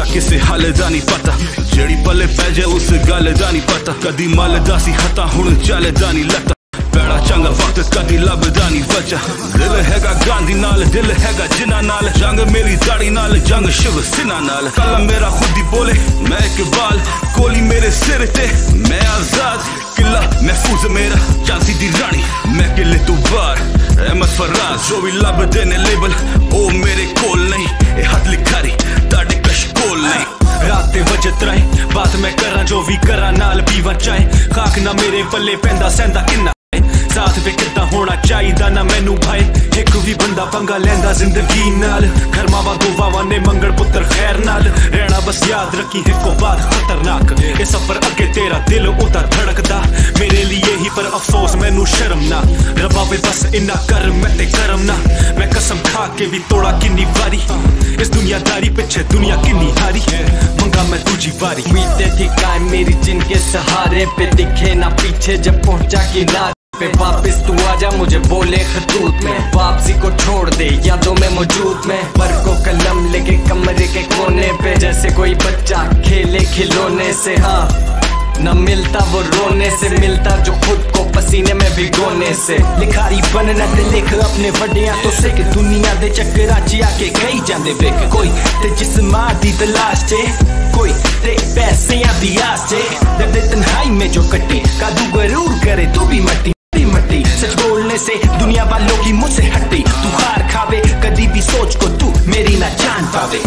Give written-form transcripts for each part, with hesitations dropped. पता किसे हाले दा नहीं पता जेड़ी पले पै जाए उस गल दा नहीं पता कदी मल दासी हता हुन चल दा नहीं लता पैड़ा चंगा वक्त कदी लभदा नहीं बचा दिल हैगा गांधी नाल दिल हैगा जिना नाल जंग मेरी दाड़ी नाल जंग शिव सिन्हा नाल कला मेरा खुद ही बोले मैं इकबाल गोली मेरे सिर ते मैं आजाद किला महफूज मेरा झांसी दी रानी मैं किले तू बार अहमद फराज जो भी लभदे ने लेबल ओ मेरे कोल नहीं ए हद लिखारी ताडे कश कोल नहीं रातें वजत रहे बात मैं करा जो भी करा नाल पीवा चाहे खाक ना मेरे पल्ले पैंदा सहंदा किन्ना साथ पे कितना होना चाहिदा ना मैनू भाई एक भी बंदा पंगा लेंदा जिंदगी नाल घर मावा दुआवा ने मंगल पुत्र खैर नाल रहना बस याद रखी इको बात खतरनाक ये सफर अगे तेरा दिल उधर धड़कदा मेरे लिए ही पर अफसोस मैनू शर्म ना रब्बा पे बस इन्ना कर मैं ते करम ना मैं कसम खा के भी तोड़ा किन्नी वारी इस दुनियादारी पीछे दुनिया किन्नी हारी है मंगा मैं तुझी वारी बीते थी काय मेरी जिनके सहारे पे दिखे ना पीछे जब पहुंचा किनारे पे वापिस तू आजा मुझे बोले खतूत में वापसी को छोड़ दे यादों में मौजूद में बरको कलम लेके कमरे के कोने पे जैसे कोई बच्चा खेले खिलौने से हाँ न मिलता वो रोने से मिलता जो खुद को पसीने में भिगोने से लिखारी बनना ते लिख अपने वड्डियां तो सिख दुनिया दे चक्करा च आके कई जांदे वेख कोई ते जिस्मां दी तलाश चे कोई ते पैसे दी आस चे दर्द तन्हाई में जो कटे कादू गरूर करे तू भी मटी सच बोलने से दुनिया वालों की मुझसे हटे तू हार खावे कदी भी सोच को तू मेरी ना जान पावे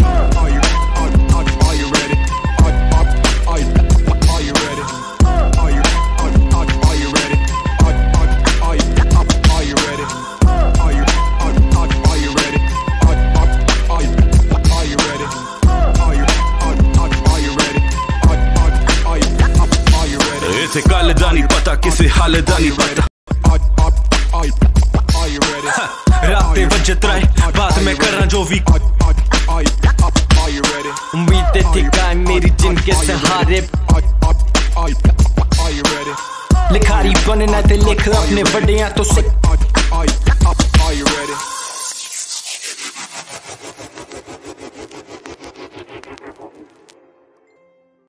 इसे गल दा नहीं पता किसे हाल दा नहीं पता रातें बजत रहे बात मैं करा जो भी उम्मीदें थी काय मेरी जिनके सहारे लिखारी बनना ते लिख अपने वड्डियां तो सिख